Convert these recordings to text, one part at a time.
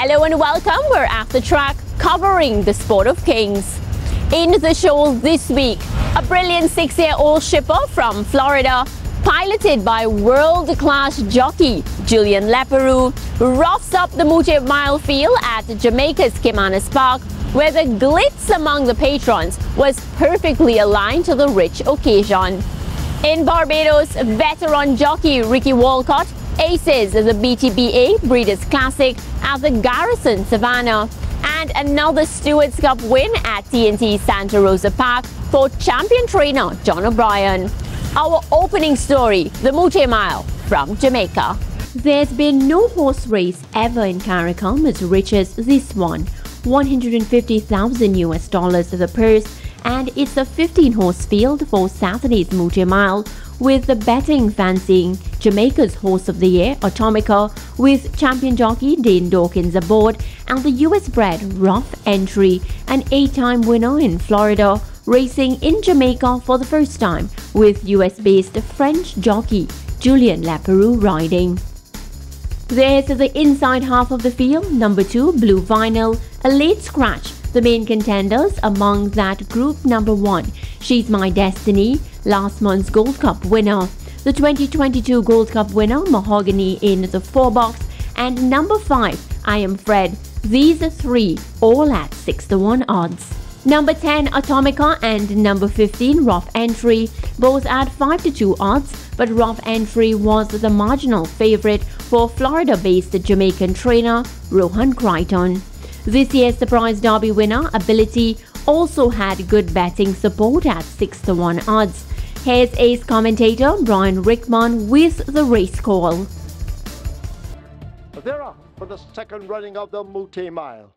Hello and welcome, we're at the track covering the sport of kings. In the show this week, a brilliant six-year-old shipper from Florida, piloted by world-class jockey Julian Leparoux, roughs up the Mouttet Mile field at Jamaica's Caymanas Park, where the glitz among the patrons was perfectly aligned to the rich occasion. In Barbados, veteran jockey Ricky Walcott aces the BTBA Breeders' Classic at the Garrison Savannah, and another Stewards' Cup win at TNT Santa Rosa Park for champion trainer John O'Brien. Our opening story, the Mouttet Mile from Jamaica. There's been no horse race ever in Caricom as rich as this one. $150,000 is the purse, and it's a 15-horse field for Saturday's Mouttet Mile, with the betting fancying Jamaica's Horse of the Year, Atomica, with champion jockey Dane Dawkins aboard, and the US-bred Rough Entry, an 8-time winner in Florida, racing in Jamaica for the first time, with US-based French jockey Julian Leparoux riding. There's the inside half of the field, number 2, Blue Vinyl, a late scratch. The main contenders among that group, number 1, She's My Destiny, last month's Gold Cup winner, the 2022 Gold Cup winner, Mahogany in the 4 box, and number 5, I Am Fred. These are 3, all at 6-1 odds. Number 10, Atomica, and number 15, Rough Entry, both at 5-2 odds, but Rough Entry was the marginal favorite for Florida-based Jamaican trainer Rohan Crichton. This year's Surprise Derby winner, Ability, also had good betting support at 6-1 odds. Here's ace commentator Brian Rickman with the race call. They're up for the second running of the Mouttet Mile.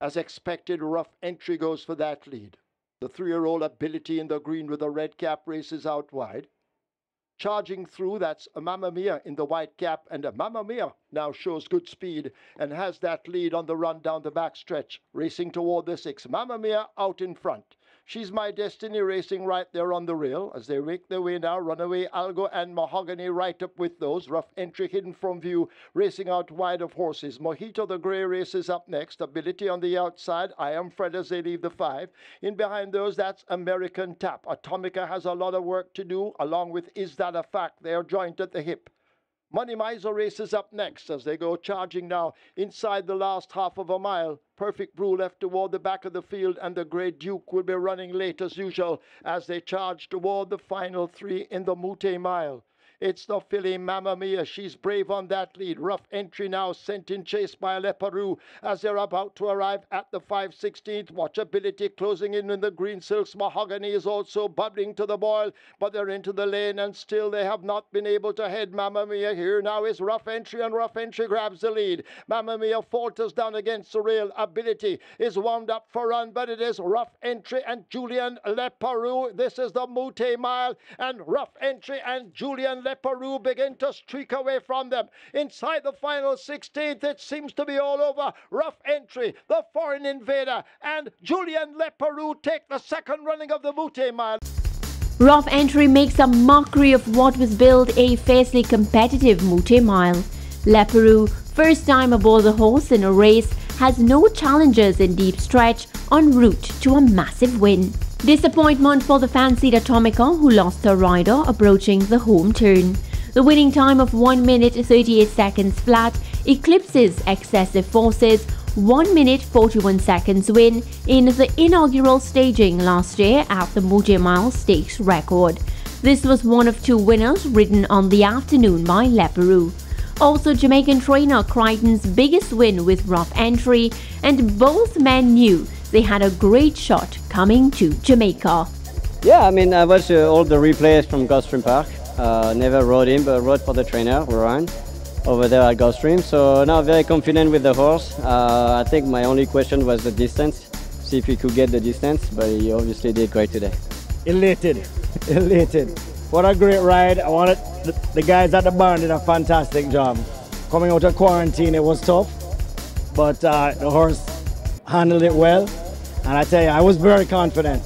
As expected, Rough Entry goes for that lead. The 3-year-old Ability in the green with a red cap races out wide. Charging through, that's Mamma Mia in the white cap, and Mamma Mia now shows good speed and has that lead on the run down the backstretch. Racing toward the 6, Mamma Mia out in front. She's My Destiny racing right there on the rail as they make their way now. Runaway, Algo and Mahogany right up with those. Rough Entry hidden from view, racing out wide of horses. Mojito the Grey races up next. Ability on the outside. I Am Fred as they leave the 5. In behind those, that's American Tap. Atomica has a lot of work to do, along with Is That a Fact? They are joint at the hip. Money Miser races up next as they go charging now inside the last half of a mile. Perfect Brew left toward the back of the field, and the Grey Duke will be running late as usual as they charge toward the final 3 in the Mouttet Mile. It's the filly Mamma Mia. She's brave on that lead. Rough Entry now sent in chase by Leparoux as they're about to arrive at the 5/16th. Watchability closing in the green silks. Mahogany is also bubbling to the boil, but they're into the lane and still they have not been able to head Mamma Mia. Here now is Rough Entry, and Rough Entry grabs the lead. Mamma Mia falters down against the rail. Ability is wound up for run, but it is Rough Entry and Julian Leparoux. This is the Mouttet Mile, and Rough Entry and Julian Leparoux begin to streak away from them. Inside the final 16th, it seems to be all over. Rough Entry, the foreign invader, and Julian Leparoux take the second running of the Mouttet Mile. Rough Entry makes a mockery of what was billed a fiercely competitive Mouttet Mile. Leparoux, first time aboard the horse in a race, has no challengers in deep stretch en route to a massive win. Disappointment for the fancied Atomica, who lost her rider approaching the home turn. The winning time of 1 minute 38 seconds flat eclipses Excessive Forces' 1 minute 41 seconds win in the inaugural staging last year at the Mouttet Mile Stakes record. This was one of 2 winners ridden on the afternoon by Leparoux. Also Jamaican trainer Crichton's biggest win with Rough Entry, and both men knew they had a great shot coming to Jamaica. Yeah, I mean, I watched all the replays from Gulfstream Park. Never rode him, but rode for the trainer, Rohan, over there at Gulfstream. So now very confident with the horse. I think my only question was the distance, see if he could get the distance, but he obviously did great today. Elated, elated. What a great ride. I wanted, the guys at the barn did a fantastic job. Coming out of quarantine, it was tough, but the horse handled it well. And I tell you, I was very confident.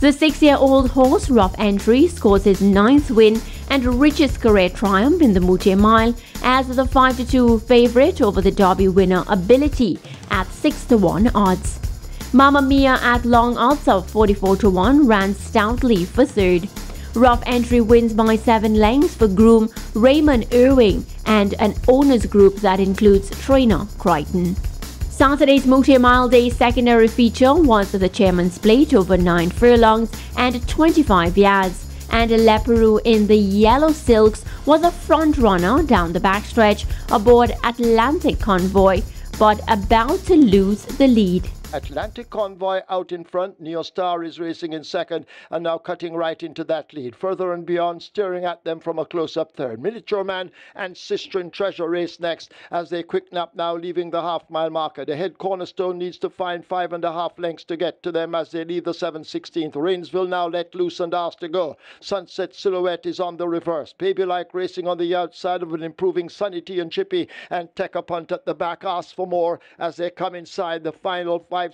The 6-year-old horse Rough Entry scores his 9th win and Rich's career triumph in the Mouttet Mile as the 5-2 favourite over the Derby winner Ability at 6-1 odds. Mamma Mia at long odds of 44-1 ran stoutly for third. Rough Entry wins by 7 lengths for groom Raymond Irving and an owners group that includes trainer Crichton. Saturday's Mouttet Mile Day secondary feature was the Chairman's Plate over 9 furlongs and 25 yards, and Leparoux in the yellow silks was a front runner down the backstretch aboard Atlantic Convoy, but about to lose the lead. Atlantic Convoy out in front, Neostar is racing in second and now cutting right into that lead. Further and Beyond staring at them from a close-up third. Miniature Man and Sister and Treasure race next as they quicken up now, leaving the half-mile marker. The head Cornerstone needs to find 5.5 lengths to get to them as they leave the 7/16. Rainsville now let loose and asked to go. Sunset Silhouette is on the reverse. Baby Like racing on the outside of an improving Sanity and Chippy, and Tech a Punt at the back asks for more as they come inside the final 5/16th.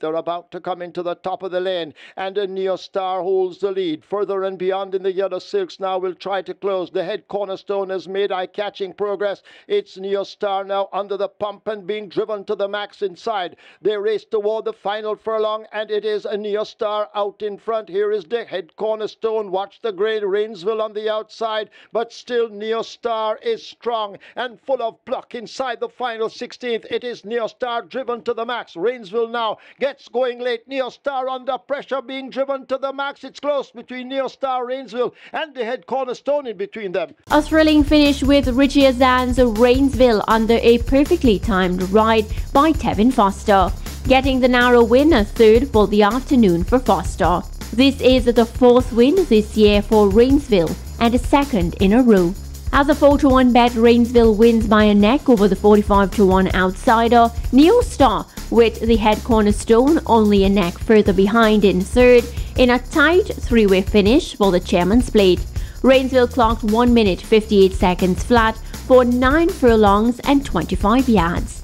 They're about to come into the top of the lane, and a Neostar holds the lead. Further and Beyond in the yellow silks now will try to close. The head Cornerstone has made eye-catching progress. It's Neostar now under the pump and being driven to the max inside. They race toward the final furlong, and it is a Neostar out in front. Here is the head Cornerstone. Watch the grade, Rainsville on the outside, but still Neostar is strong and full of pluck inside the final 16th. It is Neostar driven to the max. Rainsville now gets going late. Neostar under pressure, being driven to the max. It's close between Neostar, Rainsville and the head Cornerstone in between them. A thrilling finish with Richie Azan's Rainsville under a perfectly timed ride by Tevin Foster, getting the narrow win, a third for the afternoon for Foster. This is the 4th win this year for Rainsville and a second in a row. As a 4-1 bet, Rainsville wins by a neck over the 45-1 outsider Neostar, with the head Cornerstone only a neck further behind in third in a tight 3-way finish for the Chairman's Plate. Rainsville clocked 1 minute 58 seconds flat for 9 furlongs and 25 yards.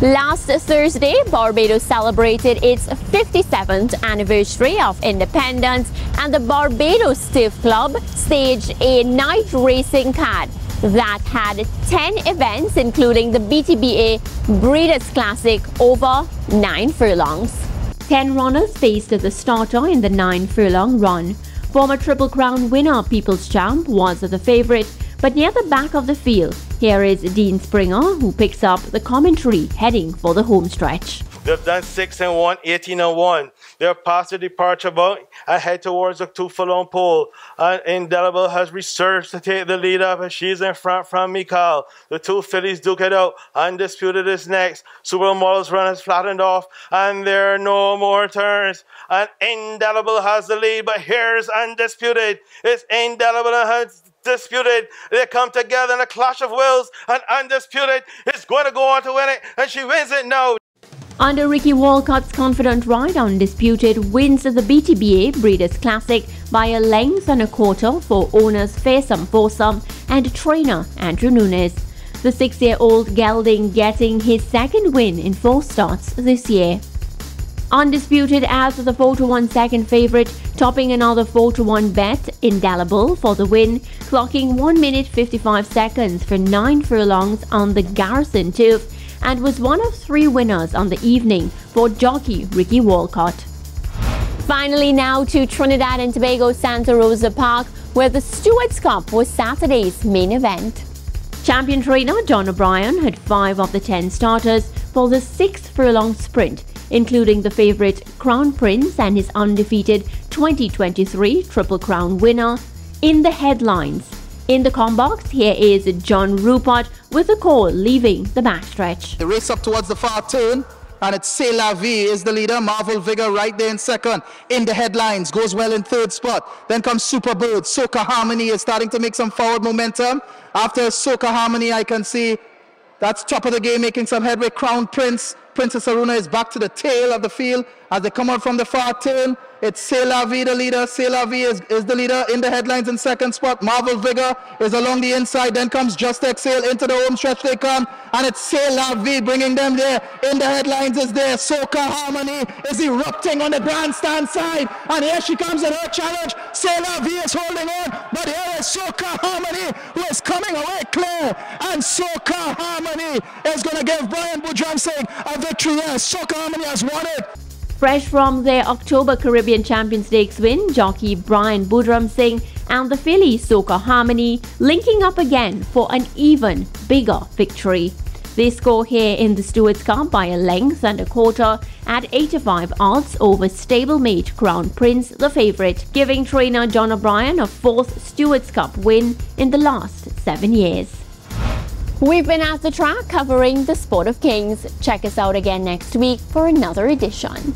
Last Thursday, Barbados celebrated its 57th anniversary of independence, and the Barbados Turf Club staged a night racing card that had 10 events, including the BTBA Breeders' Classic over 9 furlongs. 10 runners faced the starter in the 9 furlong run. Former Triple Crown winner People's Champ was the favorite, but near the back of the field, here is Dean Springer, who picks up the commentary heading for the home stretch. They've done 6-1, 18-1. They're past the departure boat and head towards a 2-furlong pole. Indelible has resurged to take the lead up, and she's in front from Mikal. The two fillies duke it out. Undisputed is next. Supermodel's run has flattened off, and there are no more turns. And Indelible has the lead, but here's Undisputed. It's Indelible and Undisputed. They come together in a clash of wills, and Undisputed is going to go on to win it, and she wins it now. Under Ricky Walcott's confident ride, Undisputed wins the BTBA Breeders' Classic by a length and a quarter for owners Fearsome Foursome and trainer Andrew Nunes. The 6-year-old gelding getting his second win in 4 starts this year. Undisputed as the 4-1 second favourite, topping another 4-1 bet, Indelible for the win, clocking 1 minute 55 seconds for 9 furlongs on the Garrison turf, and was one of 3 winners on the evening for jockey Ricky Walcott. Finally now to Trinidad and Tobago Santa Rosa Park, where the Stewards' Cup was Saturday's main event. Champion trainer John O'Brien had 5 of the 10 starters for the 6th furlong sprint, including the favourite Crown Prince and his undefeated 2023 Triple Crown winner. In the headlines, in the combox, here is John Rupert with a call leaving the backstretch. The race up towards the far turn, and it's C'est La Vie is the leader. Marvel Vigor right there in second. In the headlines, goes well in third spot. Then comes Superbird. Soka Harmony is starting to make some forward momentum. After Soka Harmony, I can see that's top of the game, making some headway. Crown Prince. Princess Aruna is back to the tail of the field as they come out from the far turn. It's C'est La Vie, the leader. C'est La Vie is the leader in the headlines in second spot. Marvel Vigor is along the inside. Then comes Just Exhale. Into the home stretch they come. And it's C'est La Vie bringing them there. In the headlines is there. Soka Harmony is erupting on the grandstand side. And here she comes in her challenge. C'est La Vie is holding on. But here is Soka Harmony who is coming away clear. And Soka Harmony is going to give Brian Boodramsingh a victory here. Soka Harmony has won it. Fresh from their October Caribbean Champions Stakes win, jockey Brian Boodramsingh and the filly Soka Harmony linking up again for an even bigger victory. They score here in the Stewards' Cup by a length and a quarter at 8-5 odds over stablemate Crown Prince, the favourite, giving trainer John O'Brien a fourth Stewards' Cup win in the last 7 years. We've been at the track covering the sport of kings. Check us out again next week for another edition.